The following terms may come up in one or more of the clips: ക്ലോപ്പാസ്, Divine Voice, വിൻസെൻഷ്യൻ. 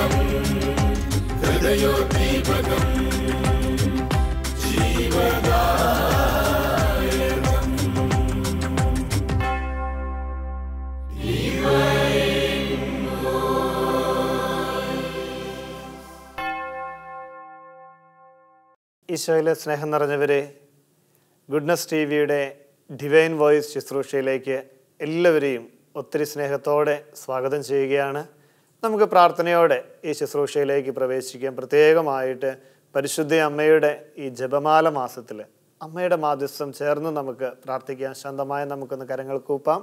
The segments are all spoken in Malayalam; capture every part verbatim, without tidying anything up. ജീവകം ഹൃദയോദ്ദീപകം ജീവദായകം Divine Voice. ഈശോയിലെ സ്നേഹം നിറഞ്ഞവരെ, Goodness ടിവിയുടെ Divine Voice ശുശ്രൂഷയിലേക്ക് എല്ലാവരെയും ഒത്തിരി സ്നേഹത്തോടെ സ്വാഗതം ചെയ്യുകയാണ്. നമുക്ക് പ്രാർത്ഥനയോടെ ഈ ശുശ്രൂഷയിലേക്ക് പ്രവേശിക്കാം. പ്രത്യേകമായിട്ട് പരിശുദ്ധ അമ്മയുടെ ഈ ജപമാല മാസത്തിൽ അമ്മയുടെ മാധ്യസ്ഥം ചേർന്ന് നമുക്ക് പ്രാർത്ഥിക്കാം. ശാന്തമായി നമുക്കൊന്ന് കരങ്ങൾ കൂപ്പാം,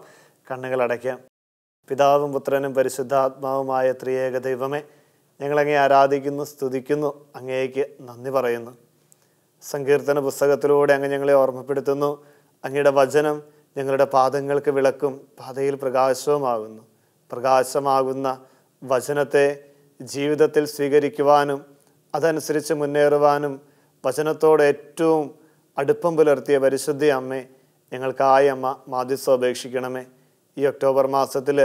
കണ്ണുകൾ അടയ്ക്കാം. പിതാവും പുത്രനും പരിശുദ്ധാത്മാവുമായ ത്രിയേക ദൈവമേ, ഞങ്ങളങ്ങേ ആരാധിക്കുന്നു, സ്തുതിക്കുന്നു, അങ്ങേക്ക് നന്ദി പറയുന്നു. സങ്കീർത്തന പുസ്തകത്തിലൂടെ അങ്ങ് ഞങ്ങളെ ഓർമ്മപ്പെടുത്തുന്നു. അങ്ങയുടെ വചനം ഞങ്ങളുടെ പാദങ്ങൾക്ക് വിളക്കും പാതയിൽ പ്രകാശവുമാകുന്നു. പ്രകാശമാകുന്ന വചനത്തെ ജീവിതത്തിൽ സ്വീകരിക്കുവാനും അതനുസരിച്ച് മുന്നേറുവാനും വചനത്തോട് ഏറ്റവും അടുപ്പം പുലർത്തിയ പരിശുദ്ധ അമ്മേ, ഞങ്ങൾക്കായി അമ്മ മാധ്യസ്ഥം അപേക്ഷിക്കണമേ. ഈ ഒക്ടോബർ മാസത്തിൽ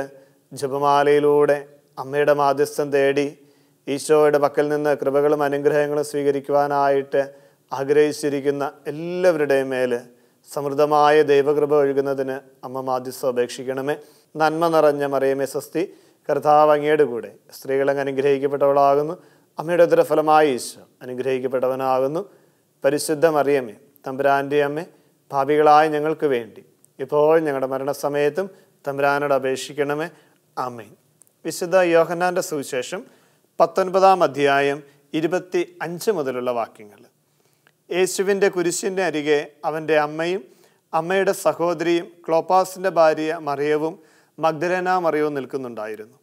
ജപമാലയിലൂടെ അമ്മയുടെ മാധ്യസ്ഥം തേടി ഈശോയുടെ പക്കൽ നിന്ന് കൃപകളും അനുഗ്രഹങ്ങളും സ്വീകരിക്കുവാനായിട്ട് ആഗ്രഹിച്ചിരിക്കുന്ന എല്ലാവരുടെയും മേൽ സമൃദ്ധമായ ദൈവകൃപ ഒഴുകുന്നതിന് അമ്മ മാധ്യസ്ഥം അപേക്ഷിക്കണമേ. നന്മ നിറഞ്ഞ മറിയമേ സ്വസ്തി, കർത്താവ് അങ്ങയുടെ കൂടെ, സ്ത്രീകളങ്ങ് അനുഗ്രഹിക്കപ്പെട്ടവളാകുന്നു, അമ്മയുടെ ഉദരഫലമായി ഈശോ അനുഗ്രഹിക്കപ്പെട്ടവനാകുന്നു. പരിശുദ്ധ മറിയമേ തമ്പുരാൻ്റെ അമ്മേ, ഭാവികളായ ഞങ്ങൾക്ക് വേണ്ടി ഇപ്പോൾ ഞങ്ങളുടെ മരണസമയത്തും തമ്പുരാനോട് അപേക്ഷിക്കണമേ. ആമേൻ. വിശുദ്ധ യോഹന്നാൻ്റെ സുവിശേഷം പത്തൊൻപതാം അധ്യായം ഇരുപത്തി അഞ്ച് മുതലുള്ള വാക്യങ്ങൾ. യേശുവിൻ്റെ കുരിശിൻ്റെ അരികെ അവൻ്റെ അമ്മയും അമ്മയുടെ സഹോദരിയും ക്ലോപ്പാസിൻ്റെ ഭാര്യ മറിയവും മഗ്ദലേന മറിയവും നിൽക്കുന്നുണ്ടായിരുന്നു.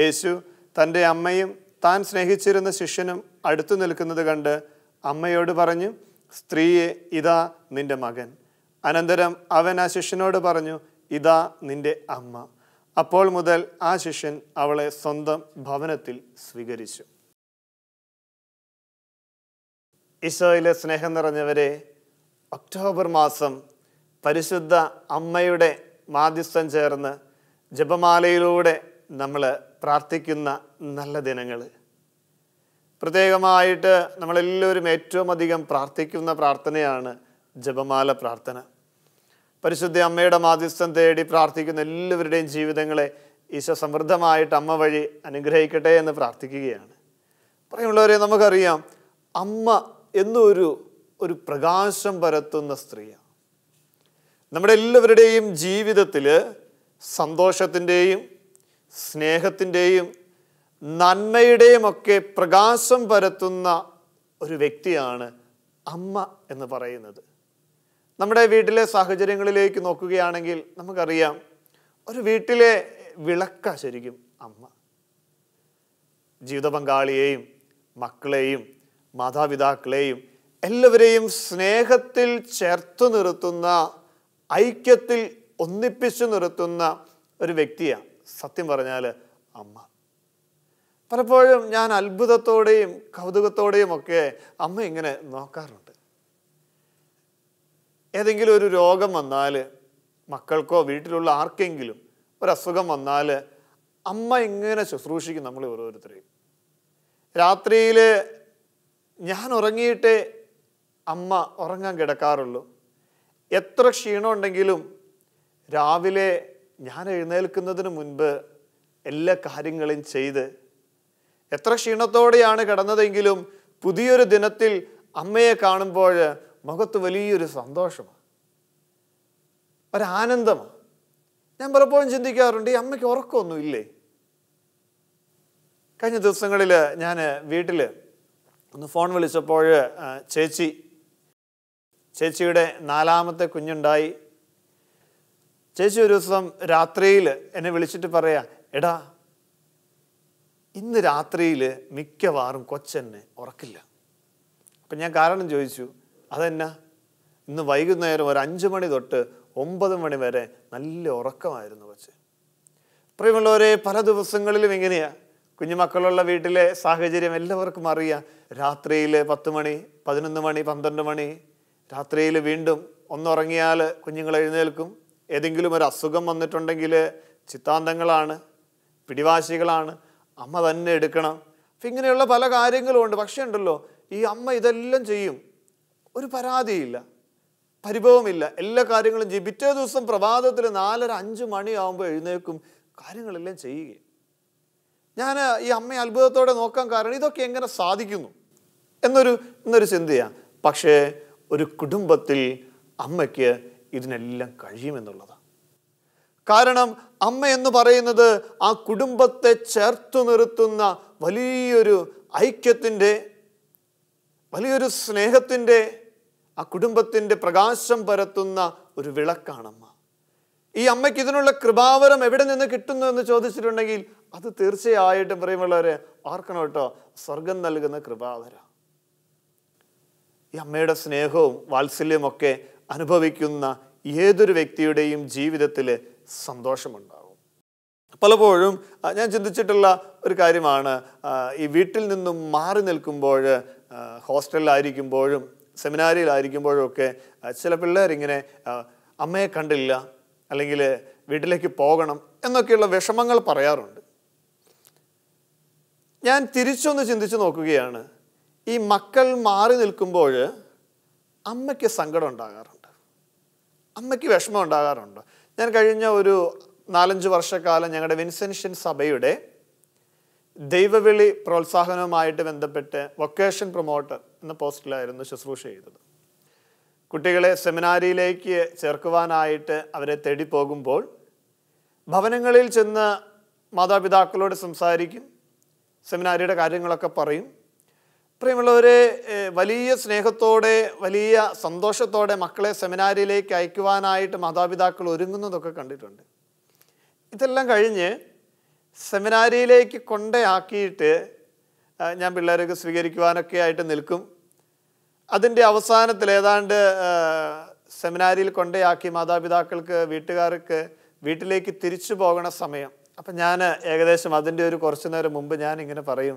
യേശു തൻ്റെ അമ്മയും താൻ സ്നേഹിച്ചിരുന്ന ശിഷ്യനും അടുത്തു നിൽക്കുന്നത് കണ്ട് അമ്മയോട് പറഞ്ഞു, സ്ത്രീയെ, ഇതാ നിൻ്റെ മകൻ. അനന്തരം അവൻ ആ ശിഷ്യനോട് പറഞ്ഞു, ഇതാ നിൻ്റെ അമ്മ. അപ്പോൾ മുതൽ ആ ശിഷ്യൻ അവളെ സ്വന്തം ഭവനത്തിൽ സ്വീകരിച്ചു. ഈശോയിലെ സ്നേഹം നിറഞ്ഞവരെ, ഒക്ടോബർ മാസം പരിശുദ്ധ അമ്മയുടെ മാധ്യസ്ഥം ചേർന്ന് ജപമാലയിലൂടെ നമ്മൾ പ്രാർത്ഥിക്കുന്ന നല്ല ദിനങ്ങൾ. പ്രത്യേകമായിട്ട് നമ്മളെല്ലാവരും ഏറ്റവും അധികം പ്രാർത്ഥിക്കുന്ന പ്രാർത്ഥനയാണ് ജപമാല പ്രാർത്ഥന. പരിശുദ്ധ അമ്മയുടെ മാധ്യസ്ഥം തേടി പ്രാർത്ഥിക്കുന്ന എല്ലാവരുടെയും ജീവിതങ്ങളെ ഈശോ സമൃദ്ധമായിട്ട് അമ്മ വഴി അനുഗ്രഹിക്കട്ടെ എന്ന് പ്രാർത്ഥിക്കുകയാണ്. പറയുള്ളവരെ, നമുക്കറിയാം അമ്മ എന്നൊരു ഒരു പ്രകാശം പരത്തുന്ന സ്ത്രീയാണ്. നമ്മുടെ എല്ലാവരുടെയും ജീവിതത്തിൽ സന്തോഷത്തിൻ്റെയും സ്നേഹത്തിൻ്റെയും നന്മയുടെയും ഒക്കെ പ്രകാശം പരത്തുന്ന ഒരു വ്യക്തിയാണ് അമ്മ എന്ന് പറയുന്നത്. നമ്മുടെ വീട്ടിലെ സാഹചര്യങ്ങളിലേക്ക് നോക്കുകയാണെങ്കിൽ നമുക്കറിയാം, ഒരു വീട്ടിലെ വിളക്കാണ് ശരിക്കും അമ്മ. ജീവിത പങ്കാളിയെയും മക്കളെയും മാതാപിതാക്കളെയും എല്ലാവരെയും സ്നേഹത്തിൽ ചേർത്തു നിർത്തുന്ന, ഐക്യത്തിൽ ഒന്നിപ്പിച്ചു നിർത്തുന്ന ഒരു വ്യക്തിയാണ് സത്യം പറഞ്ഞാൽ അമ്മ. പലപ്പോഴും ഞാൻ അത്ഭുതത്തോടെയും കൗതുകത്തോടെയും ഒക്കെ അമ്മ ഇങ്ങനെ നോക്കാറുണ്ട്. ഏതെങ്കിലും ഒരു രോഗം വന്നാൽ, മക്കൾക്കോ വീട്ടിലുള്ള ആർക്കെങ്കിലും ഒരസുഖം വന്നാൽ അമ്മ ഇങ്ങനെ ശുശ്രൂഷിക്കും നമ്മൾ ഓരോരുത്തരെയും. രാത്രിയിൽ ഞാൻ ഉറങ്ങിയിട്ടേ അമ്മ ഉറങ്ങാൻ കിടക്കാറുള്ളൂ. എത്ര ക്ഷീണമുണ്ടെങ്കിലും രാവിലെ ഞാൻ എഴുന്നേൽക്കുന്നതിന് മുൻപ് എല്ലാ കാര്യങ്ങളും ചെയ്ത്, എത്ര ക്ഷീണത്തോടെയാണ് കിടന്നതെങ്കിലും പുതിയൊരു ദിനത്തിൽ അമ്മയെ കാണുമ്പോൾ മുഖത്ത് വലിയൊരു സന്തോഷമാണ്, ഒരാനന്ദമാണ്. ഞാൻ പലപ്പോഴും ചിന്തിക്കാറുണ്ട്, ഈ അമ്മയ്ക്ക് ഉറക്കമൊന്നുമില്ലേ? കഴിഞ്ഞ ദിവസങ്ങളിൽ ഞാൻ വീട്ടിൽ ഒന്ന് ഫോൺ വിളിച്ചപ്പോൾ ചേച്ചി ചേച്ചിയുടെ നാലാമത്തെ കുഞ്ഞുണ്ടായി. ചേച്ചി ഒരു ദിവസം രാത്രിയിൽ എന്നെ വിളിച്ചിട്ട് പറയാ, എടാ ഇന്ന് രാത്രിയിൽ മിക്കവാറും കൊച്ചെന്നെ ഉറക്കില്ല. അപ്പം ഞാൻ കാരണം ചോദിച്ചു, അതെന്നാ? ഇന്ന് വൈകുന്നേരം ഒരു അഞ്ച് മണി തൊട്ട് ഒമ്പത് മണി വരെ നല്ല ഉറക്കമായിരുന്നു കൊച്ച്. പ്രിയമുള്ളവരെ, പല ദിവസങ്ങളിലും ഇങ്ങനെയാണ്. കുഞ്ഞുമക്കളുള്ള വീട്ടിലെ സാഹചര്യം എല്ലാവർക്കും അറിയാം. രാത്രിയിൽ പത്ത് മണി, പതിനൊന്ന് മണി, പന്ത്രണ്ട് മണി രാത്രിയിൽ വീണ്ടും ഒന്നുറങ്ങിയാൽ കുഞ്ഞുങ്ങൾ എഴുന്നേൽക്കും. ഏതെങ്കിലും ഒരു അസുഖം വന്നിട്ടുണ്ടെങ്കിൽ ചിത്താന്തങ്ങളാണ്, പിടിവാശികളാണ്, അമ്മ തന്നെ എടുക്കണം. ഇങ്ങനെയുള്ള പല കാര്യങ്ങളും ഉണ്ട്. പക്ഷേ ഉണ്ടല്ലോ ഈ അമ്മ ഇതെല്ലാം ചെയ്യും, ഒരു പരാതിയില്ല, പരിഭവമില്ല, എല്ലാ കാര്യങ്ങളും ചെയ്യും. പിറ്റേ ദിവസം പ്രഭാതത്തിൽ നാലര അഞ്ച് മണിയാകുമ്പോൾ എഴുന്നേൽക്കും, കാര്യങ്ങളെല്ലാം ചെയ്യുക. ഞാൻ ഈ അമ്മയെ അത്ഭുതത്തോടെ നോക്കാൻ കാരണം ഇതൊക്കെ എങ്ങനെ സാധിക്കുന്നു എന്നൊരു എന്നൊരു ചിന്തയാണ്. പക്ഷേ ഒരു കുടുംബത്തിൽ അമ്മയ്ക്ക് ഇതിനെല്ലാം കഴിയുമെന്നുള്ളതാണ്. കാരണം അമ്മ എന്ന് പറയുന്നത് ആ കുടുംബത്തെ ചേർത്തു നിർത്തുന്ന വലിയൊരു ഐക്യത്തിൻ്റെ, വലിയൊരു സ്നേഹത്തിൻ്റെ, ആ കുടുംബത്തിൻ്റെ പ്രകാശം പരത്തുന്ന ഒരു വിളക്കാണമ്മ. ഈ അമ്മയ്ക്ക് ഇതിനുള്ള കൃപാവരം എവിടെ നിന്ന് കിട്ടുന്നു എന്ന് ചോദിച്ചിട്ടുണ്ടെങ്കിൽ അത് തീർച്ചയായിട്ടും പറയുമുള്ളവരെ ഓർക്കണം കേട്ടോ, സ്വർഗം നൽകുന്ന കൃപാവരം. ഈ അമ്മയുടെ സ്നേഹവും വാത്സല്യമൊക്കെ അനുഭവിക്കുന്ന ഏതൊരു വ്യക്തിയുടെയും ജീവിതത്തിൽ സന്തോഷമുണ്ടാകും. പലപ്പോഴും ഞാൻ ചിന്തിച്ചിട്ടുള്ള ഒരു കാര്യമാണ്, ഈ വീട്ടിൽ നിന്നും മാറി നിൽക്കുമ്പോൾ, ഹോസ്റ്റലിലായിരിക്കുമ്പോഴും സെമിനാരിയിലായിരിക്കുമ്പോഴും ഒക്കെ ചില പിള്ളേരിങ്ങനെ അമ്മയെ കണ്ടില്ല അല്ലെങ്കിൽ വീട്ടിലേക്ക് പോകണം എന്നൊക്കെയുള്ള വിഷമങ്ങൾ പറയാറുണ്ട്. ഞാൻ തിരിച്ചൊന്ന് ചിന്തിച്ച് നോക്കുകയാണ്, ഈ മക്കൾ മാറി നിൽക്കുമ്പോൾ അമ്മയ്ക്ക് സങ്കടം ഉണ്ടാകാറുണ്ട്, അമ്മയ്ക്ക് വിഷമം ഉണ്ടാകാറുണ്ട്. ഞാൻ കഴിഞ്ഞ ഒരു നാലഞ്ച് വർഷക്കാലം ഞങ്ങളുടെ വിൻസെൻഷ്യൻ സഭയുടെ ദൈവവിളി പ്രോത്സാഹനവുമായിട്ട് ബന്ധപ്പെട്ട് വൊക്കേഷൻ പ്രൊമോട്ടർ എന്ന പോസ്റ്റിലായിരുന്നു ശുശ്രൂഷ ചെയ്തത്. കുട്ടികളെ സെമിനാരിയിലേക്ക് ചേർക്കുവാനായിട്ട് അവരെ തേടി പോകുമ്പോൾ ഭവനങ്ങളിൽ ചെന്ന് മാതാപിതാക്കളോട് സംസാരിക്കും, സെമിനാരിയുടെ കാര്യങ്ങളൊക്കെ പറയും. പ്രിയമുള്ളവരെ, വലിയ സ്നേഹത്തോടെ വലിയ സന്തോഷത്തോടെ മക്കളെ സെമിനാരിയിലേക്ക് അയക്കുവാനായിട്ട് മാതാപിതാക്കൾ ഒരുങ്ങുന്നതൊക്കെ കണ്ടിട്ടുണ്ട്. ഇതെല്ലാം കഴിഞ്ഞ് സെമിനാരിയിലേക്ക് കൊണ്ടയാക്കിയിട്ട് ഞാൻ പിള്ളേരൊക്കെ സ്വീകരിക്കുവാനൊക്കെ ആയിട്ട് നിൽക്കും. അതിൻ്റെ അവസാനത്തിൽ ഏതാണ്ട് സെമിനാരിയിൽ കൊണ്ടയാക്കി മാതാപിതാക്കൾക്ക് വീട്ടുകാർക്ക് വീട്ടിലേക്ക് തിരിച്ചു പോകണ സമയം, അപ്പം ഞാൻ ഏകദേശം അതിൻ്റെ ഒരു കുറച്ച് നേരം മുമ്പ് ഞാൻ ഇങ്ങനെ പറയും,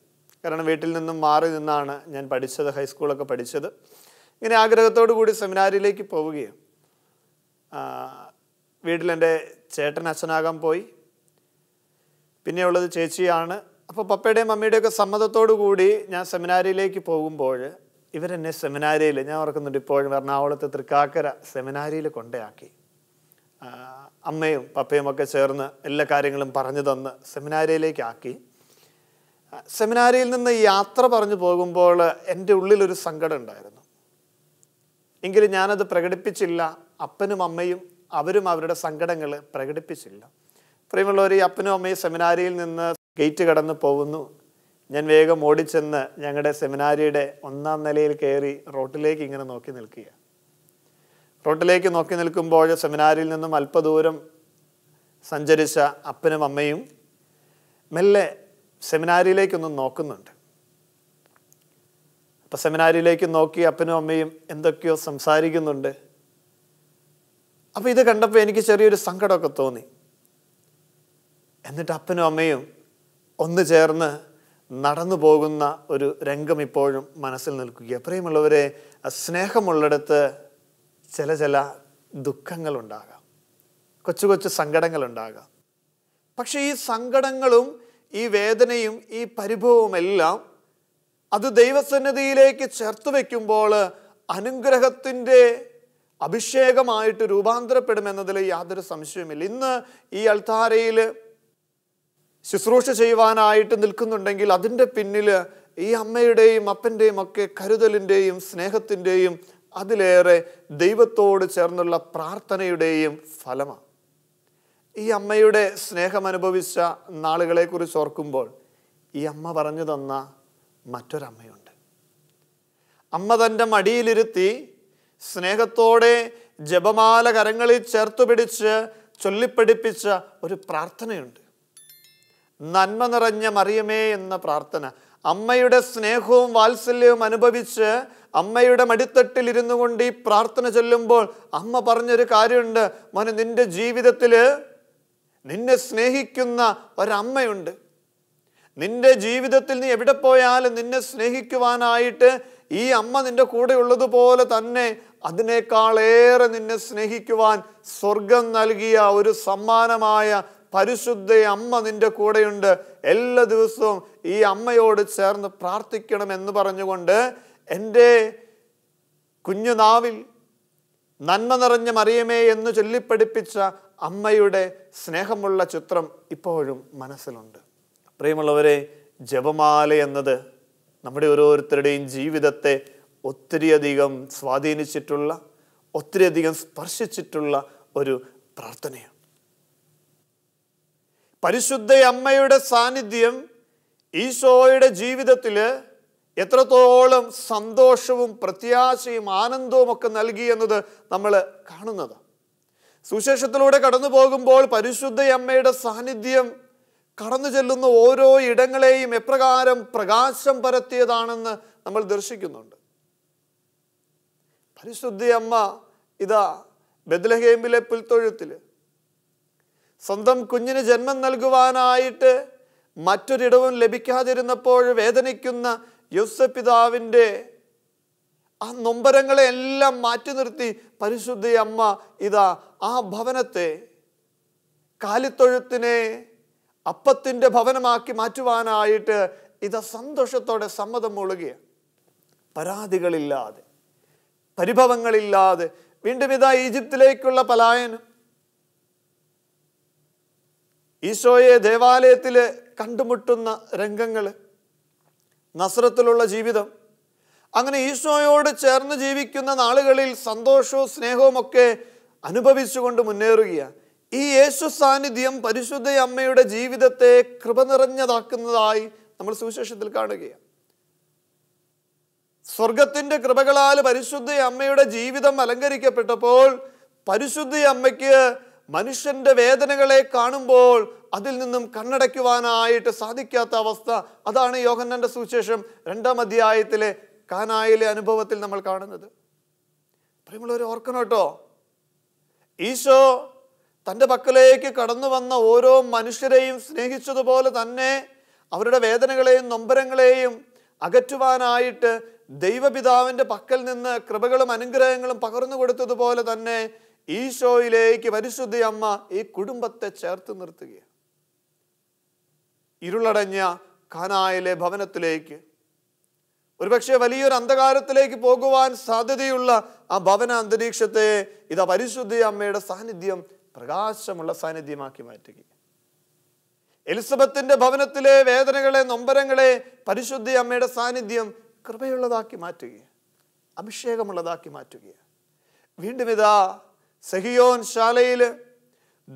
കാരണം വീട്ടിൽ നിന്നും മാറി നിന്നാണ് ഞാൻ പഠിച്ചത്, ഹൈസ്കൂളൊക്കെ പഠിച്ചത്. ഇങ്ങനെ ആഗ്രഹത്തോടു കൂടി സെമിനാരിയിലേക്ക് പോവുകയാണ്. വീട്ടിലെൻ്റെ ചേട്ടൻ അച്ഛനാകാൻ പോയി, പിന്നെയുള്ളത് ചേച്ചിയാണ്. അപ്പോൾ പപ്പയുടെയും മമ്മിയുടെയൊക്കെ സമ്മതത്തോടു കൂടി ഞാൻ സെമിനാരിയിലേക്ക് പോകുമ്പോൾ ഇവരെന്നെ സെമിനാരിയിൽ, ഞാൻ ഓർക്കുന്നുണ്ട് ഇപ്പോഴും, എറണാകുളത്ത് തൃക്കാക്കര സെമിനാരിയിൽ കൊണ്ടയാക്കി. അമ്മയും പപ്പയും ഒക്കെ ചേർന്ന് എല്ലാ കാര്യങ്ങളും പറഞ്ഞു തന്ന് സെമിനാരിയിലേക്കാക്കി. സെമിനാരിയിൽ നിന്ന് യാത്ര പറഞ്ഞു പോകുമ്പോൾ എൻ്റെ ഉള്ളിലൊരു സങ്കടം ഉണ്ടായിരുന്നു. എങ്കിലും ഞാനത് പ്രകടിപ്പിച്ചില്ല, അപ്പനും അമ്മയും അവരും അവരുടെ സങ്കടങ്ങൾ പ്രകടിപ്പിച്ചില്ല. പ്രിയമുള്ളവർ, ഈ അപ്പനും അമ്മയും സെമിനാരിയിൽ നിന്ന് ഗേറ്റ് കടന്ന് പോകുന്നു. ഞാൻ വേഗം ഓടിച്ചെന്ന് ഞങ്ങളുടെ സെമിനാരിയുടെ ഒന്നാം നിലയിൽ കയറി റോട്ടിലേക്ക് ഇങ്ങനെ നോക്കി നിൽക്കുക. റോട്ടിലേക്ക് നോക്കി നിൽക്കുമ്പോൾ സെമിനാരിയിൽ നിന്നും അല്പദൂരം സഞ്ചരിച്ച അപ്പനും അമ്മയും മെല്ലെ സെമിനാരിയിലേക്കൊന്നും നോക്കുന്നുണ്ട്. അപ്പം സെമിനാരിയിലേക്ക് നോക്കി അപ്പനും അമ്മയും എന്തൊക്കെയോ സംസാരിക്കുന്നുണ്ട്. അപ്പം ഇത് കണ്ടപ്പോൾ എനിക്ക് ചെറിയൊരു സങ്കടമൊക്കെ തോന്നി. എന്നിട്ട് അപ്പനും അമ്മയും ഒന്ന് ചേർന്ന് നടന്നു പോകുന്ന ഒരു രംഗം ഇപ്പോഴും മനസ്സിൽ നിൽക്കുക. പ്രിയമുള്ളവരെ, സ്നേഹമുള്ളിടത്ത് ചില ചില ദുഃഖങ്ങളുണ്ടാകാം, കൊച്ചു കൊച്ചു സങ്കടങ്ങളുണ്ടാകാം. പക്ഷേ ഈ സങ്കടങ്ങളും ഈ വേദനയും ഈ പരിഭവവുമെല്ലാം അത് ദൈവസന്നിധിയിലേക്ക് ചേർത്ത് വയ്ക്കുമ്പോൾ അനുഗ്രഹത്തിൻ്റെ അഭിഷേകമായിട്ട് രൂപാന്തരപ്പെടുമെന്നതിൽ യാതൊരു സംശയവുമില്ല. ഇന്ന് ഈ അൾത്താരയിൽ ശുശ്രൂഷ ചെയ്യുവാനായിട്ട് നിൽക്കുന്നുണ്ടെങ്കിൽ അതിൻ്റെ പിന്നിൽ ഈ അമ്മയുടെയും അപ്പൻ്റെയും ഒക്കെ കരുതലിൻ്റെയും സ്നേഹത്തിൻ്റെയും അതിലേറെ ദൈവത്തോട് ചേർന്നുള്ള പ്രാർത്ഥനയുടെയും ഫലമാണ്. ഈ അമ്മയുടെ സ്നേഹം അനുഭവിച്ച നാളുകളെക്കുറിച്ച് ഓർക്കുമ്പോൾ ഈ അമ്മ പറഞ്ഞു തന്ന മറ്റൊരമ്മയുണ്ട്. അമ്മ തൻ്റെ മടിയിലിരുത്തി സ്നേഹത്തോടെ ജപമാല കരങ്ങളിൽ ചേർത്ത് പിടിച്ച് ചൊല്ലിപ്പഠിപ്പിച്ച ഒരു പ്രാർത്ഥനയുണ്ട്, നന്മ നിറഞ്ഞ മറിയമേ എന്ന പ്രാർത്ഥന. അമ്മയുടെ സ്നേഹവും വാത്സല്യവും അനുഭവിച്ച് അമ്മയുടെ മടിത്തട്ടിൽ ഇരുന്നു കൊണ്ട് ഈ പ്രാർത്ഥന ചൊല്ലുമ്പോൾ അമ്മ പറഞ്ഞൊരു കാര്യമുണ്ട്, മോനെ നിൻ്റെ ജീവിതത്തിൽ നിന്നെ സ്നേഹിക്കുന്ന ഒരമ്മയുണ്ട്. നിൻ്റെ ജീവിതത്തിൽ നീ എവിടെ പോയാലും നിന്നെ സ്നേഹിക്കുവാനായിട്ട് ഈ അമ്മ നിൻ്റെ കൂടെ ഉള്ളതുപോലെ തന്നെ അതിനേക്കാളേറെ നിന്നെ സ്നേഹിക്കുവാൻ സ്വർഗം നൽകിയ ഒരു സമ്മാനമായ പരിശുദ്ധ അമ്മ നിൻ്റെ കൂടെയുണ്ട്. എല്ലാ ദിവസവും ഈ അമ്മയോട് ചേർന്ന് പ്രാർത്ഥിക്കണം എന്ന് പറഞ്ഞുകൊണ്ട് എൻ്റെ കുഞ്ഞുനാവിൽ നന്മ നിറഞ്ഞ മറിയമേ എന്ന് ചൊല്ലിപ്പഠിപ്പിച്ച അമ്മയുടെ സ്നേഹമുള്ള ചിത്രം ഇപ്പോഴും മനസ്സിലുണ്ട്. പ്രിയമുള്ളവരെ, ജപമാല എന്നത് നമ്മുടെ ഓരോരുത്തരുടെയും ജീവിതത്തെ ഒത്തിരിയധികം സ്വാധീനിച്ചിട്ടുള്ള, ഒത്തിരിയധികം സ്പർശിച്ചിട്ടുള്ള ഒരു പ്രാർത്ഥനയാണ്. പരിശുദ്ധ അമ്മയുടെ സാന്നിധ്യം ഈശോയുടെ ജീവിതത്തിൽ എത്രത്തോളം സന്തോഷവും പ്രത്യാശയും ആനന്ദവും ഒക്കെ നൽകി എന്നത് നമ്മൾ കാണുന്നത്. സുവിശേഷത്തിലൂടെ കടന്നു പോകുമ്പോൾ പരിശുദ്ധ അമ്മയുടെ സാന്നിധ്യം കടന്നു ചെല്ലുന്ന ഓരോ ഇടങ്ങളെയും എപ്രകാരം പ്രകാശം പരത്തിയതാണെന്ന് നമ്മൾ ദർശിക്കുന്നുണ്ട്. പരിശുദ്ധ അമ്മ ഇതാ ബെത്ലഹേമിലെ പുൽത്തൊഴുത്തിൽ സ്വന്തം കുഞ്ഞിന് ജന്മം നൽകുവാനായിട്ട് മറ്റൊരിടവും ലഭിക്കാതിരുന്നപ്പോൾ വേദനിക്കുന്ന യൂസഫ് പിതാവിൻ്റെ ആ നൊമ്പരങ്ങളെ എല്ലാം മാറ്റി നിർത്തി പരിശുദ്ധ അമ്മ ഇതാ ആ ഭവനത്തെ, കാലിത്തൊഴുത്തിനെ അപ്പത്തിൻ്റെ ഭവനമാക്കി മാറ്റുവാനായിട്ട് ഇതാ സന്തോഷത്തോടെ സമ്മതം മൂളുകയാണ്. പരാതികളില്ലാതെ, പരിഭവങ്ങളില്ലാതെ. വീണ്ടും ഇതാ ഈജിപ്തിലേക്കുള്ള പലായനം, ഈശോയെ ദേവാലയത്തിൽ കണ്ടുമുട്ടുന്ന രംഗങ്ങൾ, നസ്രത്തിലുള്ള ജീവിതം, അങ്ങനെ ഈശോയോട് ചേർന്ന് ജീവിക്കുന്ന നാളുകളിൽ സന്തോഷവും സ്നേഹവും ഒക്കെ അനുഭവിച്ചുകൊണ്ട് മുന്നേറുകയാണ്. ഈ യേശു സാന്നിധ്യം പരിശുദ്ധ അമ്മയുടെ ജീവിതത്തെ കൃപ നിറഞ്ഞതാക്കുന്നതായി നമ്മൾ സുവിശേഷത്തിൽ കാണുകയാണ്. സ്വർഗത്തിൻ്റെ കൃപകളാൽ പരിശുദ്ധ അമ്മയുടെ ജീവിതം അലങ്കരിക്കപ്പെട്ടപ്പോൾ പരിശുദ്ധ അമ്മയ്ക്ക് മനുഷ്യൻ്റെ വേദനകളെ കാണുമ്പോൾ അതിൽ നിന്നും കണ്ണടയ്ക്കുവാനായിട്ട് സാധിക്കാത്ത അവസ്ഥ, അതാണ് യോഹന്നാന്റെ സുവിശേഷം രണ്ടാം അധ്യായത്തിലെ കാനായിലെ അനുഭവത്തിൽ നമ്മൾ കാണുന്നത്. പ്രിയമുള്ളവർ, ഓർക്കണം കേട്ടോ, ഈശോ തൻ്റെ പക്കലേക്ക് കടന്നു വന്ന ഓരോ മനുഷ്യരെയും സ്നേഹിച്ചതുപോലെ തന്നെ അവരുടെ വേദനകളെയും നൊമ്പരങ്ങളെയും അകറ്റുവാനായിട്ട് ദൈവപിതാവിൻ്റെ പക്കൽ നിന്ന് കൃപകളും അനുഗ്രഹങ്ങളും പകർന്നു കൊടുത്തതുപോലെ തന്നെ ഈശോയിലേക്ക് പരിശുദ്ധ അമ്മ ഈ കുടുംബത്തെ ചേർത്ത് നിർത്തുകയാണ്. ഇരുളടഞ്ഞ കാനായിലെ ഭവനത്തിലേക്ക്, ഒരുപക്ഷെ വലിയൊരു അന്ധകാരത്തിലേക്ക് പോകുവാൻ സാധ്യതയുള്ള ആ ഭവന അന്തരീക്ഷത്തെ ഇതാ പരിശുദ്ധ അമ്മയുടെ സാന്നിധ്യം പ്രകാശമുള്ള സാന്നിധ്യമാക്കി മാറ്റുകയാണ്. എലിസബത്തിൻ്റെ ഭവനത്തിലെ വേദനകളെ, നൊമ്പരങ്ങളെ പരിശുദ്ധ അമ്മയുടെ സാന്നിധ്യം കൃപയുള്ളതാക്കി മാറ്റുകയാണ്, അഭിഷേകമുള്ളതാക്കി മാറ്റുകയാണ്. വീണ്ടും ഇതാ സഹിയോൻ ശാലയിൽ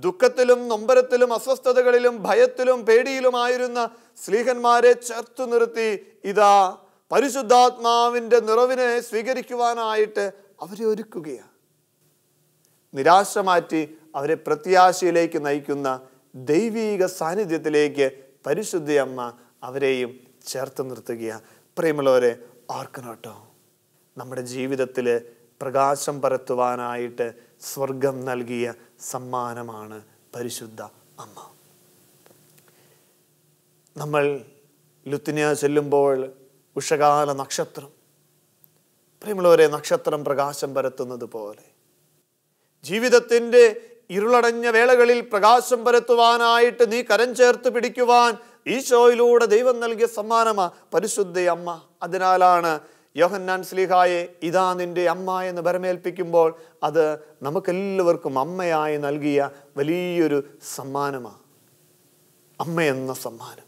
ദുഃഖത്തിലും നൊമ്പരത്തിലും അസ്വസ്ഥതകളിലും ഭയത്തിലും പേടിയിലുമായിരുന്ന സ്ലീഹന്മാരെ ചേർത്തു നിർത്തി ഇതാ പരിശുദ്ധാത്മാവിൻ്റെ നിറവിനെ സ്വീകരിക്കുവാനായിട്ട് അവരെ ഒരുക്കുകയാണ്. നിരാശ മാറ്റി അവരെ പ്രത്യാശയിലേക്ക് നയിക്കുന്ന ദൈവീക സാന്നിധ്യത്തിലേക്ക് പരിശുദ്ധ അമ്മ അവരെയും ചേർത്ത് നിർത്തുകയാണ്. പ്രേമുള്ളവരെ, ഓർക്കണോട്ടോ, നമ്മുടെ ജീവിതത്തിൽ പ്രകാശം പരത്തുവാനായിട്ട് സ്വർഗം നൽകിയ സമ്മാനമാണ് പരിശുദ്ധ അമ്മ. നമ്മൾ ലുത്തിനിയ ചെല്ലുമ്പോൾ ഉഷകാല നക്ഷത്രം, പ്രിയമുള്ളവരെ, നക്ഷത്രം പ്രകാശം പരത്തുന്നത് പോലെ ജീവിതത്തിൻ്റെ ഇരുളടഞ്ഞ വേളകളിൽ പ്രകാശം പരത്തുവാനായിട്ട് നീ കരം ചേർത്ത് പിടിക്കുവാൻ ഈശോയിലൂടെ ദൈവം നൽകിയ സമ്മാനമാണ് പരിശുദ്ധ അമ്മ. അതിനാലാണ് യോഹന്നാൻ ശ്ലീഹായെ ഇതാ നിൻ്റെ അമ്മ എന്ന് ഭരമേൽപ്പിക്കുമ്പോൾ അത് നമുക്കെല്ലാവർക്കും അമ്മയായി നൽകിയ വലിയൊരു സമ്മാനമാണ് അമ്മയെന്ന സമ്മാനം.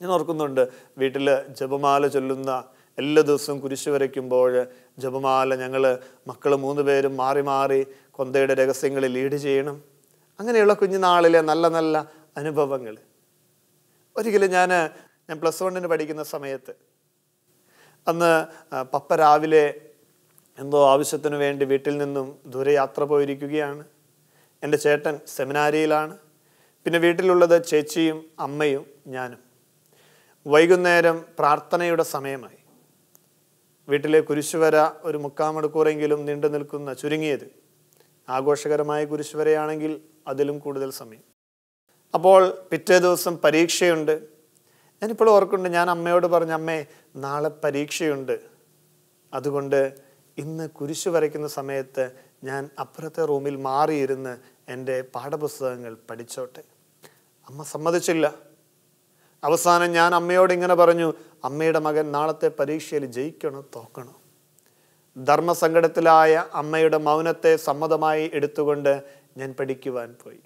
ഞാൻ ഓർക്കുന്നുണ്ട് വീട്ടിൽ ജപമാല ചൊല്ലുന്ന എല്ലാ ദിവസവും കുരിശ് വരയ്ക്കുമ്പോൾ ജപമാല ഞങ്ങൾ മക്കൾ മൂന്ന് പേരും മാറി മാറി കൊന്തയുടെ രഹസ്യങ്ങളിൽ ലീഡ് ചെയ്യണം. അങ്ങനെയുള്ള കുഞ്ഞുനാളിലെ നല്ല നല്ല അനുഭവങ്ങൾ. ഒരിക്കലും ഞാൻ ഞാൻ പ്ലസ് വണ്ണിന് പഠിക്കുന്ന സമയത്ത് അന്ന് പപ്പ രാവിലെ എന്തോ ആവശ്യത്തിന് വേണ്ടി വീട്ടിൽ നിന്നും ദൂരയാത്ര പോയിരിക്കുകയാണ്. എൻ്റെ ചേട്ടൻ സെമിനാരിയിലാണ്. പിന്നെ വീട്ടിലുള്ളത് ചേച്ചിയും അമ്മയും ഞാനും. വൈകുന്നേരം പ്രാർത്ഥനയുടെ സമയമായി. വീട്ടിലെ കുരിശുവര ഒരു മുക്കാൽ മണിക്കൂറെങ്കിലും നീണ്ടു നിൽക്കുന്ന, ചുരുങ്ങിയത് ആഘോഷകരമായ കുരിശുവരയാണെങ്കിൽ അതിലും കൂടുതൽ സമയം. അപ്പോൾ പിറ്റേ ദിവസം പരീക്ഷയുണ്ട്. ഞാനിപ്പോൾ ഓർക്കുന്നുണ്ട്, ഞാൻ അമ്മയോട് പറഞ്ഞ, അമ്മേ നാളെ പരീക്ഷയുണ്ട്, അതുകൊണ്ട് ഇന്ന് കുരിശ് വരയ്ക്കുന്ന സമയത്ത് ഞാൻ അപ്പുറത്തെ റൂമിൽ മാറിയിരുന്ന് എൻ്റെ പാഠപുസ്തകങ്ങൾ പഠിച്ചോട്ടെ. അമ്മ സമ്മതിച്ചില്ല. അവസാനം ഞാൻ അമ്മയോട് ഇങ്ങനെ പറഞ്ഞു, അമ്മയുടെ മകൻ നാളത്തെ പരീക്ഷയിൽ ജയിക്കണോ തോക്കണോ? ധർമ്മസങ്കടത്തിലായ അമ്മയുടെ മൗനത്തെ സമ്മതമായി എടുത്തുകൊണ്ട് ഞാൻ പഠിക്കുവാൻ പോയി.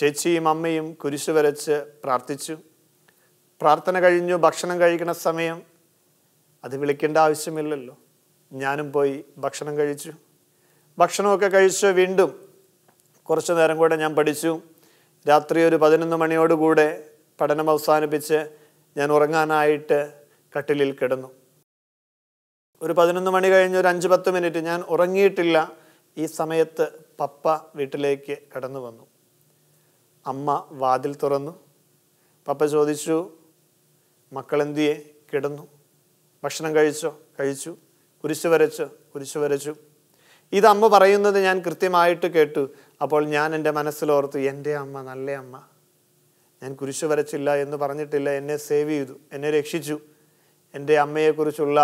ചേച്ചിയും അമ്മയും കുരിശ് വരച്ച് പ്രാർത്ഥിച്ചു. പ്രാർത്ഥന കഴിഞ്ഞു ഭക്ഷണം കഴിക്കുന്ന സമയം, അത് വിളിക്കേണ്ട ആവശ്യമില്ലല്ലോ. ഞാനും പോയി ഭക്ഷണം കഴിച്ചു. ഭക്ഷണമൊക്കെ കഴിച്ച് വീണ്ടും കുറച്ചു നേരം കൂടെ ഞാൻ പഠിച്ചു. രാത്രി ഒരു പതിനൊന്ന് മണിയോടുകൂടെ പഠനം അവസാനിപ്പിച്ച് ഞാൻ ഉറങ്ങാനായിട്ട് കട്ടിലിൽ കിടന്നു. ഒരു പതിനൊന്ന് മണി കഴിഞ്ഞ് ഒരു അഞ്ച് പത്ത് മിനിറ്റ് ഞാൻ ഉറങ്ങിയിട്ടില്ല. ഈ സമയത്ത് പപ്പ വീട്ടിലേക്ക് കടന്നു വന്നു. അമ്മ വാതിൽ തുറന്നു. പപ്പ ചോദിച്ചു, മക്കളെന്തിയെ കിടന്നു? ഭക്ഷണം കഴിച്ചോ? കഴിച്ചു. കുരിശ് വരച്ചോ? കുരിശ് വരച്ചു. ഇതമ്മ പറയുന്നത് ഞാൻ കൃത്യമായിട്ട് കേട്ടു. അപ്പോൾ ഞാൻ എൻ്റെ മനസ്സിലോർത്തു, എൻ്റെ അമ്മ നല്ല അമ്മ. ഞാൻ കുരിശ് വരച്ചില്ല എന്ന് പറഞ്ഞിട്ടില്ല. എന്നെ സേവ് ചെയ്തു, എന്നെ രക്ഷിച്ചു. എൻ്റെ അമ്മയെക്കുറിച്ചുള്ള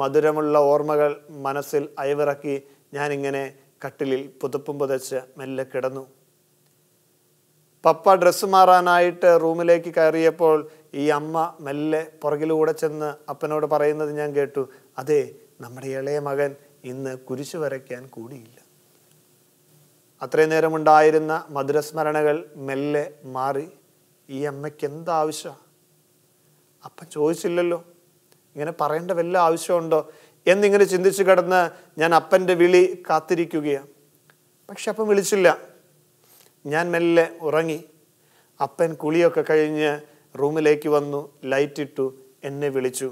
മധുരമുള്ള ഓർമ്മകൾ മനസ്സിൽ അയവിറക്കി ഞാനിങ്ങനെ കട്ടിലിൽ പുതപ്പും പുതച്ച് മെല്ലെ കിടന്നു. പപ്പ ഡ്രസ്സ് മാറാനായിട്ട് റൂമിലേക്ക് കയറിയപ്പോൾ ഈ അമ്മ മെല്ലെ പുറകിലൂടെ ചെന്ന് അപ്പനോട് പറയുന്നത് ഞാൻ കേട്ടു, അതെ, നമ്മുടെ ഇളയ മകൻ ഇന്ന് കുരിശ് വരയ്ക്കാൻ കൂടിയില്ല. അത്രയും നേരമുണ്ടായിരുന്ന മധുരസ്മരണകൾ മെല്ലെ മാറി. ഈ അമ്മയ്ക്ക് എന്താവശ്യമാണ്? അപ്പൻ ചോദിച്ചില്ലല്ലോ, ഇങ്ങനെ പറയേണ്ട വല്ല ആവശ്യമുണ്ടോ എന്നിങ്ങനെ ചിന്തിച്ചു കിടന്ന് ഞാൻ അപ്പൻ്റെ വിളി കാത്തിരിക്കുകയാണ്. പക്ഷെ അപ്പം വിളിച്ചില്ല. ഞാൻ മെല്ലെ ഉറങ്ങി. അപ്പൻ കുളിയൊക്കെ കഴിഞ്ഞ് റൂമിലേക്ക് വന്നു, ലൈറ്റിട്ടു, എന്നെ വിളിച്ചു.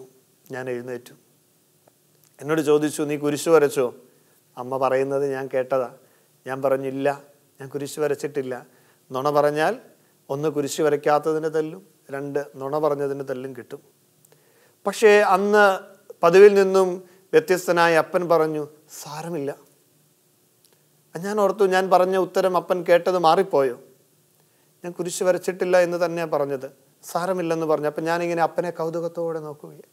ഞാൻ എഴുന്നേറ്റു. എന്നോട് ചോദിച്ചു, നീ കുരിശ് വരച്ചോ? അമ്മ പറയുന്നത് ഞാൻ കേട്ടതാ. ഞാൻ പറഞ്ഞില്ല, ഞാൻ കുരിശ് വരച്ചിട്ടില്ല. നുണ പറഞ്ഞാൽ ഒന്ന് കുരിശ് വരയ്ക്കാത്തതിന് തല്ലും, രണ്ട് നുണ പറഞ്ഞതിന് തല്ലും കിട്ടും. പക്ഷേ അന്ന് പതിവിൽ നിന്നും വ്യത്യസ്തനായ അപ്പൻ പറഞ്ഞു, സാരമില്ല. ഞാൻ ഓർത്തു, ഞാൻ പറഞ്ഞ ഉത്തരം അപ്പൻ കേട്ടത് മാറിപ്പോയോ? ഞാൻ കുരിശ് വരച്ചിട്ടില്ല എന്ന് തന്നെയാണ് പറഞ്ഞത്. സാരമില്ലെന്ന് പറഞ്ഞു. അപ്പം ഞാനിങ്ങനെ അപ്പനെ കൗതുകത്തോടെ നോക്കുകയാണ്.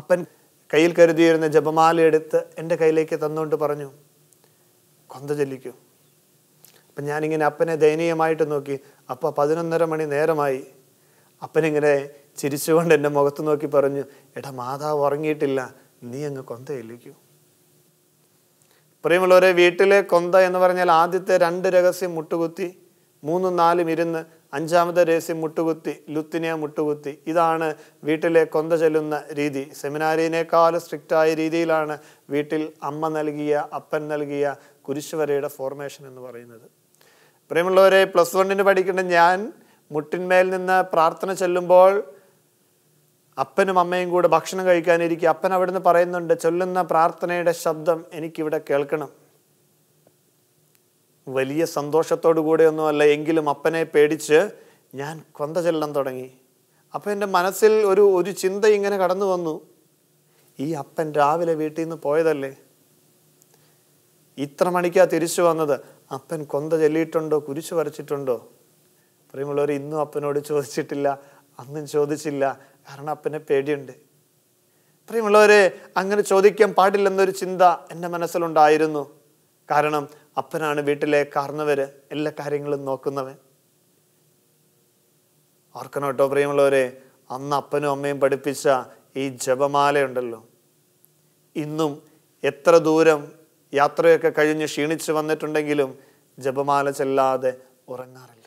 അപ്പൻ കയ്യിൽ കരുതിയിരുന്ന ജപമാല എടുത്ത് എൻ്റെ കയ്യിലേക്ക് തന്നുകൊണ്ട് പറഞ്ഞു, കൊന്ത ചൊല്ലിക്കൂ. അപ്പം ഞാനിങ്ങനെ അപ്പനെ ദയനീയമായിട്ട് നോക്കി. അപ്പം പതിനൊന്നര മണി നേരമായി. അപ്പനിങ്ങനെ ചിരിച്ചുകൊണ്ട് എൻ്റെ മുഖത്ത് നോക്കി പറഞ്ഞു, എടാ മാതാവ് ഉറങ്ങിയിട്ടില്ല, നീ അങ്ങ് കൊന്ത ചൊല്ലിക്കൂ. പ്രിയമുള്ളവരെ, വീട്ടിലെ കൊന്ത എന്ന് പറഞ്ഞാൽ ആദ്യത്തെ രണ്ട് രഹസ്യം മുട്ടുകുത്തി, മൂന്നും നാലും ഇരുന്ന്, അഞ്ചാമത്തെ രഹസ്യം മുട്ടുകുത്തി, ലുത്തിനിയ മുട്ടുകുത്തി. ഇതാണ് വീട്ടിലെ കൊന്ത ചൊല്ലുന്ന രീതി. സെമിനാരിനേക്കാൾ സ്ട്രിക്റ്റായ രീതിയിലാണ് വീട്ടിൽ അമ്മ നൽകിയ, അപ്പൻ നൽകിയ കുരിശുവരയുടെ ഫോർമേഷൻ എന്ന് പറയുന്നത്. പ്രിയമുള്ളവരെ, പ്ലസ് വണ്ണിന് പഠിക്കേണ്ട ഞാൻ മുട്ടിന്മേൽ നിന്ന് പ്രാർത്ഥന ചൊല്ലുമ്പോൾ അപ്പനും അമ്മയും കൂടെ ഭക്ഷണം കഴിക്കാനിരിക്കുക. അപ്പൻ അവിടുന്ന് പറയുന്നുണ്ട്, ചൊല്ലുന്ന പ്രാർത്ഥനയുടെ ശബ്ദം എനിക്കിവിടെ കേൾക്കണം. വലിയ സന്തോഷത്തോടു കൂടെയൊന്നും അല്ല, എങ്കിലും അപ്പനെ പേടിച്ച് ഞാൻ കൊന്ത ചൊല്ലാൻ തുടങ്ങി. അപ്പം എൻ്റെ മനസ്സിൽ ഒരു ഒരു ചിന്ത ഇങ്ങനെ കടന്നു വന്നു, ഈ അപ്പൻ രാവിലെ വീട്ടിൽ നിന്ന് പോയതല്ലേ, ഇത്ര മണിക്കാണ് തിരിച്ചു വന്നത്, അപ്പൻ കൊന്ത ചൊല്ലിയിട്ടുണ്ടോ, കുരിശ് വരച്ചിട്ടുണ്ടോ? പറയുമ്പോഴവർ ഇന്നും അപ്പനോട് ചോദിച്ചിട്ടില്ല, അന്നും ചോദിച്ചില്ല, കാരണം അപ്പനെ പേടിയുണ്ട്. പ്രിയമുള്ളവരെ, അങ്ങനെ ചോദിക്കാൻ പാടില്ലെന്നൊരു ചിന്ത എൻ്റെ മനസ്സിലുണ്ടായിരുന്നു. കാരണം അപ്പനാണ് വീട്ടിലെ കാരണവര്, എല്ലാ കാര്യങ്ങളും നോക്കുന്നവൻ. ഓർക്കണം കേട്ടോ പ്രിയമുള്ളവരെ, അന്ന് അപ്പനും അമ്മയും പഠിപ്പിച്ച ഈ ജപമാലയുണ്ടല്ലോ, ഇന്നും എത്ര ദൂരം യാത്രയൊക്കെ കഴിഞ്ഞ് ക്ഷീണിച്ച് വന്നിട്ടുണ്ടെങ്കിലും ജപമാല ചെല്ലാതെ ഉറങ്ങാറില്ല.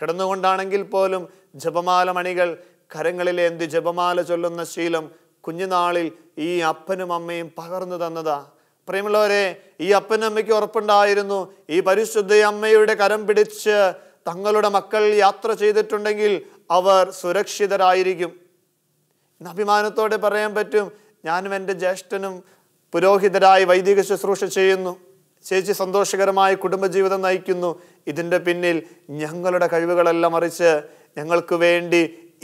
കിടന്നുകൊണ്ടാണെങ്കിൽ പോലും ജപമാല മണികൾ കരങ്ങളിലെ എന്തി ജപമാല ചൊല്ലുന്ന ശീലം കുഞ്ഞുനാളിൽ ഈ അപ്പനും അമ്മയും പകർന്നു തന്നതാ. പ്രേമുള്ളവരെ, ഈ അപ്പനമ്മയ്ക്ക് ഉറപ്പുണ്ടായിരുന്നു, ഈ പരിശുദ്ധ അമ്മയുടെ കരം പിടിച്ച് തങ്ങളുടെ മക്കൾ യാത്ര ചെയ്തിട്ടുണ്ടെങ്കിൽ അവർ സുരക്ഷിതരായിരിക്കും. ഇന്ന് അഭിമാനത്തോടെ പറയാൻ പറ്റും, ഞാനും എൻ്റെ ജ്യേഷ്ഠനും പുരോഹിതരായി വൈദിക ശുശ്രൂഷ ചെയ്യുന്നു, ചേച്ചി സന്തോഷകരമായ കുടുംബജീവിതം നയിക്കുന്നു. ഇതിൻ്റെ പിന്നിൽ ഞങ്ങളുടെ കഴിവുകളെല്ലാം മറിച്ച് ഞങ്ങൾക്ക് വേണ്ടി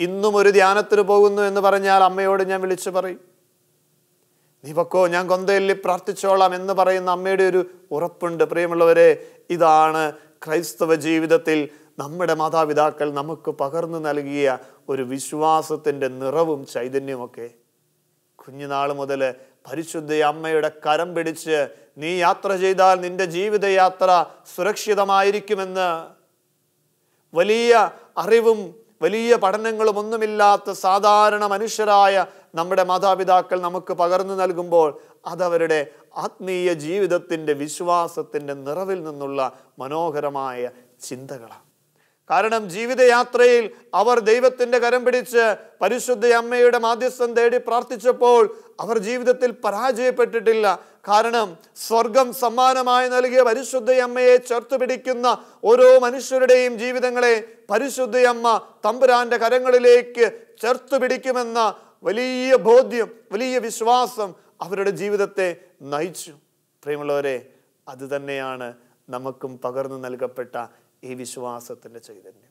ഇന്നും ഒരു ധ്യാനത്തിന് പോകുന്നു എന്ന് പറഞ്ഞാൽ അമ്മയോട് ഞാൻ വിളിച്ചു പറയും, നീ പൊക്കോ, ഞാൻ കൊന്തയിൽ പ്രാർത്ഥിച്ചോളാം എന്ന് പറയുന്ന അമ്മയുടെ ഒരു ഉറപ്പുണ്ട്. പ്രിയമുള്ളവരെ, ഇതാണ് ക്രൈസ്തവ ജീവിതത്തിൽ നമ്മുടെ മാതാപിതാക്കൾ നമുക്ക് പകർന്നു നൽകിയ ഒരു വിശ്വാസത്തിൻ്റെ നിറവും ചൈതന്യമൊക്കെ. കുഞ്ഞുനാൾ മുതൽ പരിശുദ്ധ അമ്മയുടെ കരം പിടിച്ച് നീ യാത്ര ചെയ്താൽ നിന്റെ ജീവിതയാത്ര സുരക്ഷിതമായിരിക്കുമെന്ന് വലിയ അറിവും വലിയ പഠനങ്ങളും ഒന്നുമില്ലാത്ത സാധാരണ മനുഷ്യരായ നമ്മുടെ മാതാപിതാക്കൾ നമുക്ക് പകർന്നു നൽകുമ്പോൾ അതവരുടെ ആത്മീയ ജീവിതത്തിൻ്റെ വിശ്വാസത്തിൻ്റെ നിറവിൽ നിന്നുള്ള മനോഹരമായ ചിന്തകളാണ്. കാരണം ജീവിതയാത്രയിൽ അവർ ദൈവത്തിൻ്റെ കരം പിടിച്ച് പരിശുദ്ധ അമ്മയുടെ മാധ്യസ്ഥം തേടി പ്രാർത്ഥിച്ചപ്പോൾ അവർ ജീവിതത്തിൽ പരാജയപ്പെട്ടിട്ടില്ല. കാരണം സ്വർഗം സമ്മാനമായി നൽകിയ പരിശുദ്ധ അമ്മയെ ചേർത്ത് പിടിക്കുന്ന ഓരോ മനുഷ്യരുടെയും ജീവിതങ്ങളെ പരിശുദ്ധ അമ്മ തമ്പുരാൻ്റെ കരങ്ങളിലേക്ക് ചേർത്ത് പിടിക്കുമെന്ന വലിയ ബോധ്യം, വലിയ വിശ്വാസം അവരുടെ ജീവിതത്തെ നയിച്ചു. പ്രിയമുള്ളവരെ, അതുതന്നെയാണ് നമുക്കും പകർന്നു നൽകപ്പെട്ട ഈ വിശ്വാസത്തിൻ്റെ ചൈതന്യം.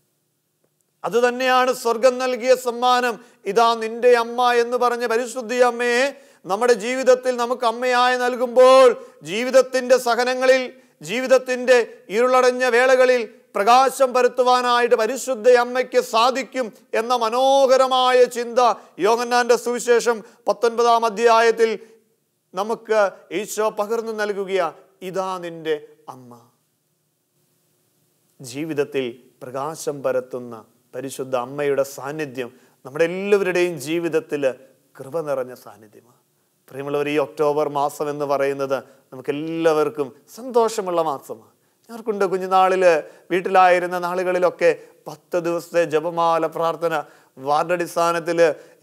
അതുതന്നെയാണ് സ്വർഗം നൽകിയ സമ്മാനം. ഇതാ നിന്റെ അമ്മ എന്ന് പറഞ്ഞ പരിശുദ്ധ അമ്മയെ നമ്മുടെ ജീവിതത്തിൽ നമുക്ക് അമ്മയായി നൽകുമ്പോൾ ജീവിതത്തിൻ്റെ സഹനങ്ങളിൽ, ജീവിതത്തിൻ്റെ ഇരുളടഞ്ഞ വേളകളിൽ പ്രകാശം പരത്തുവാനായിട്ട് പരിശുദ്ധ അമ്മയ്ക്ക് സാധിക്കും എന്ന മനോഹരമായ ചിന്ത യോഹന്നാന്റെ സുവിശേഷം പത്തൊൻപതാം അധ്യായത്തിൽ നമുക്ക് ഈശോ പകർന്നു നൽകുകയാണ്. ഇതാ നിന്റെ അമ്മ. ജീവിതത്തിൽ പ്രകാശം പരത്തുന്ന പരിശുദ്ധ അമ്മയുടെ സാന്നിധ്യം നമ്മുടെ എല്ലാവരുടെയും ജീവിതത്തിൽ കൃപ നിറഞ്ഞ സാന്നിധ്യമാണ്. പ്രിയമുള്ളവർ, ഈ ഒക്ടോബർ മാസം എന്ന് പറയുന്നത് നമുക്കെല്ലാവർക്കും സന്തോഷമുള്ള മാസമാണ്. ഞങ്ങൾക്കുണ്ട് കുഞ്ഞുനാളിൽ വീട്ടിലായിരുന്ന നാളുകളിലൊക്കെ പത്ത് ദിവസത്തെ ജപമാല പ്രാർത്ഥന വാർഡടിസ്ഥാനത്തിൽ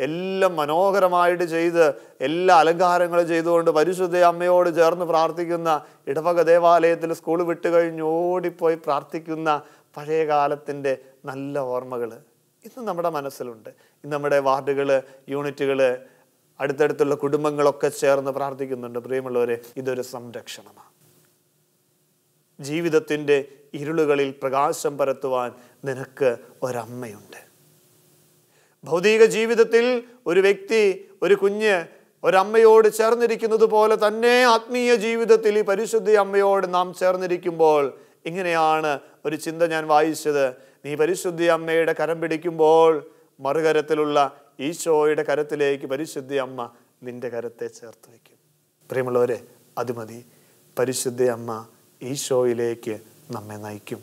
എല്ലാം മനോഹരമായിട്ട് ചെയ്ത് എല്ലാ അലങ്കാരങ്ങളും ചെയ്തുകൊണ്ട് പരിശുദ്ധ അമ്മയോട് ചേർന്ന് പ്രാർത്ഥിക്കുന്ന, ഇടവക ദേവാലയത്തിൽ സ്കൂൾ വിട്ടുകഴിഞ്ഞ് ഓടിപ്പോയി പ്രാർത്ഥിക്കുന്ന പഴയ കാലത്തിൻ്റെ നല്ല ഓർമ്മകൾ ഇന്ന് നമ്മുടെ മനസ്സിലുണ്ട്. ഇന്ന് നമ്മുടെ വാർഡുകൾ, യൂണിറ്റുകൾ, അടുത്തടുത്തുള്ള കുടുംബങ്ങളൊക്കെ ചേർന്ന് പ്രാർത്ഥിക്കുന്നുണ്ട്. പ്രിയമുള്ളവരെ, ഇതൊരു സംരക്ഷണമാണ്. ജീവിതത്തിൻ്റെ ഇരുളുകളിൽ പ്രകാശം പരത്തുവാൻ നിനക്ക് ഒരമ്മയുണ്ട്. ഭൗതിക ജീവിതത്തിൽ ഒരു വ്യക്തി, ഒരു കുഞ്ഞ് ഒരമ്മയോട് ചേർന്നിരിക്കുന്നത് പോലെ തന്നെ ആത്മീയ ജീവിതത്തിൽ ഈ പരിശുദ്ധ അമ്മയോട് നാം ചേർന്നിരിക്കുമ്പോൾ ഇങ്ങനെയാണ് ഒരു ചിന്ത ഞാൻ വായിച്ചത്. നീ പരിശുദ്ധ അമ്മയുടെ കരം പിടിക്കുമ്പോൾ മറുകരത്തിലുള്ള ഈശോയുടെ കരത്തിലേക്ക് പരിശുദ്ധ അമ്മ നിന്റെ കരത്തെ ചേർത്ത് വയ്ക്കും. പ്രിയമുള്ളവരെ, അത് മതി. പരിശുദ്ധ അമ്മ ഈശോയിലേക്ക് നമ്മെ നയിക്കും.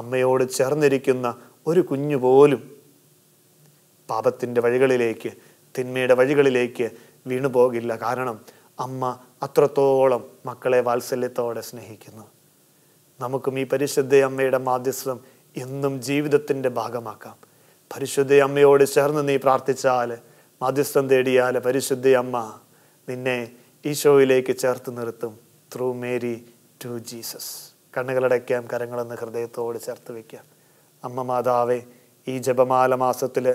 അമ്മയോട് ചേർന്നിരിക്കുന്ന ഒരു കുഞ്ഞു പോലും പാപത്തിൻ്റെ വഴികളിലേക്ക്, തിന്മയുടെ വഴികളിലേക്ക് വീണു പോകില്ല. കാരണം അമ്മ അത്രത്തോളം മക്കളെ വാത്സല്യത്തോടെ സ്നേഹിക്കുന്നു. നമുക്കും ഈ പരിശുദ്ധ അമ്മയുടെ മാധ്യസ്ഥം എന്നും ജീവിതത്തിൻ്റെ ഭാഗമാക്കാം. പരിശുദ്ധ അമ്മയോട് ചേർന്ന് നീ പ്രാർത്ഥിച്ചാൽ, മാധ്യസ്ഥം തേടിയാൽ പരിശുദ്ധ അമ്മ നിന്നെ ഈശോയിലേക്ക് ചേർത്ത് നിർത്തും. Through Mary to Jesus. കണ്ണുകളടയ്ക്കാം, കരങ്ങളെന്ന് ഹൃദയത്തോട് ചേർത്ത് വയ്ക്കാം. അമ്മ മാതാവേ, ഈ ജപമാല മാസത്തിൽ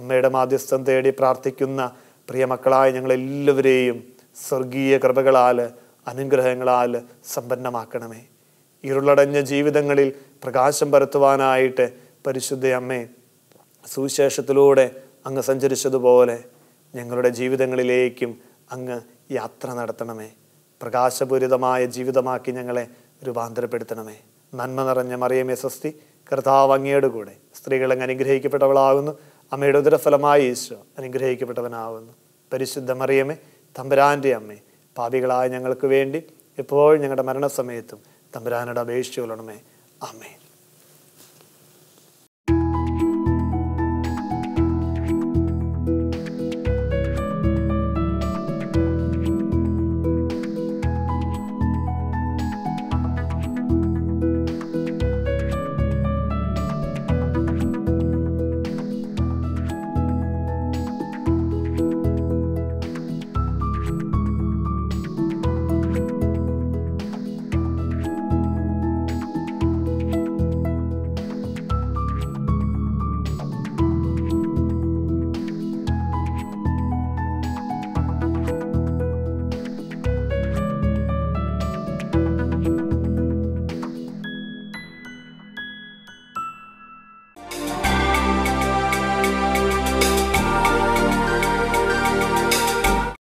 അമ്മയുടെ മാധ്യസ്ഥം തേടി പ്രാർത്ഥിക്കുന്ന പ്രിയ മക്കളായ ഞങ്ങളെല്ലാവരെയും സ്വർഗീയ കൃപകളാൽ, അനുഗ്രഹങ്ങളാൽ സമ്പന്നമാക്കണമേ. ഇരുളടഞ്ഞ ജീവിതങ്ങളിൽ പ്രകാശം പരത്തുവാനായിട്ട് പരിശുദ്ധ അമ്മേ, സുവിശേഷത്തിലൂടെ അങ്ങ് സഞ്ചരിച്ചതുപോലെ ഞങ്ങളുടെ ജീവിതങ്ങളിലേക്കും അങ്ങ് യാത്ര നടത്തണമേ. പ്രകാശപൂരിതമായ ജീവിതമാക്കി ഞങ്ങളെ രൂപാന്തരപ്പെടുത്തണമേ. നന്മ നിറഞ്ഞ മറിയമേ സ്വസ്തി, കർത്താവ് അങ്ങയോട് കൂടെ, സ്ത്രീകൾ അങ്ങ് അനുഗ്രഹിക്കപ്പെട്ടവളാകുന്നു, അമ്മയുടെ ഉദരഫലമായി ഈശോ അനുഗ്രഹിക്കപ്പെട്ടവനാകുന്നു. പരിശുദ്ധ മറിയമേ, തമ്പുരാൻ്റെ അമ്മേ, പാപികളായ ഞങ്ങൾക്ക് വേണ്ടി എപ്പോഴും ഞങ്ങളുടെ മരണസമയത്തും തമ്പുരാനോട് അപേക്ഷിച്ചു കൊള്ളണമേ. ആമേൻ.